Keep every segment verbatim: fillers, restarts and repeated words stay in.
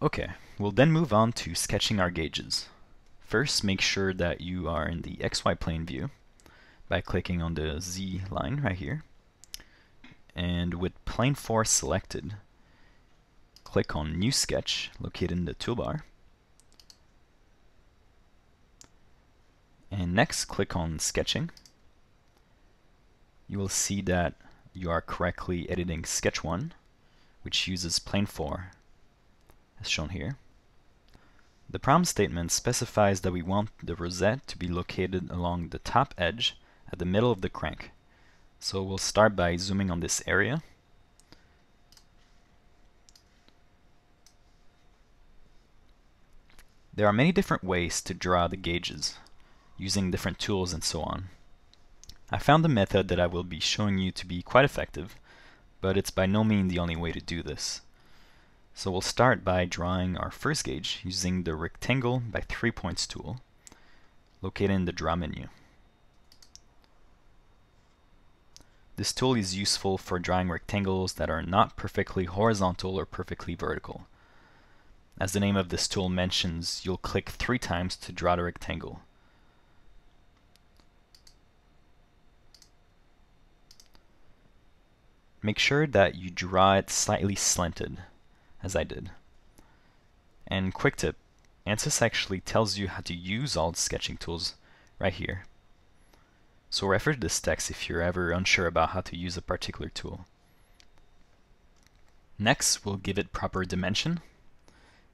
Okay, we'll then move on to sketching our gauges. First, make sure that you are in the X Y plane view by clicking on the Z line right here. And with plane four selected, click on New Sketch located in the toolbar. And next, click on Sketching. You will see that you are correctly editing Sketch one, which uses plane four, as shown here. The problem statement specifies that we want the rosette to be located along the top edge at the middle of the crank. So we'll start by zooming on this area. There are many different ways to draw the gauges, using different tools and so on. I found the method that I will be showing you to be quite effective, but it's by no means the only way to do this. So we'll start by drawing our first gauge using the Rectangle by three points tool, located in the Draw menu. This tool is useful for drawing rectangles that are not perfectly horizontal or perfectly vertical. As the name of this tool mentions, you'll click three times to draw the rectangle. Make sure that you draw it slightly slanted, as I did. And quick tip, ANSYS actually tells you how to use all the sketching tools right here. So refer to this text if you're ever unsure about how to use a particular tool. Next, we'll give it proper dimension.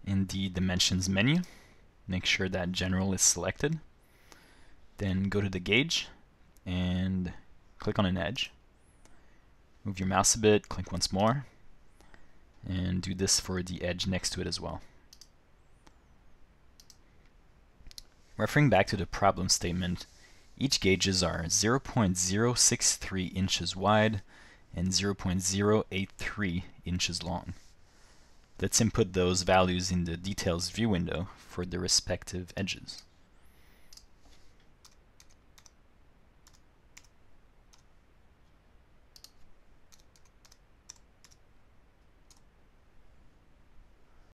In the Dimensions menu, make sure that General is selected. Then go to the gauge and click on an edge. Move your mouse a bit, click once more, and do this for the edge next to it as well. Referring back to the problem statement, each gauges are zero point zero six three inches wide and zero point zero eight three inches long. Let's input those values in the Details view window for the respective edges.